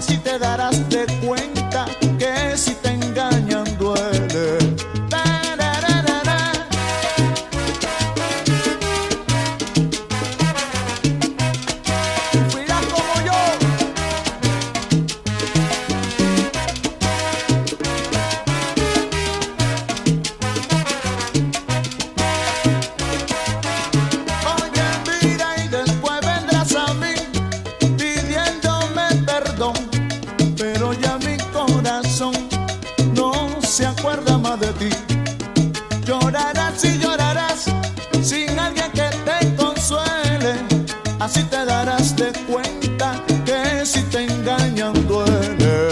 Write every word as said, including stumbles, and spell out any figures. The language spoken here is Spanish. así te darás de cuenta que si te engañan duele. Llorarás y llorarás sin alguien que te consuele. Así te darás de cuenta que si te engañan duele.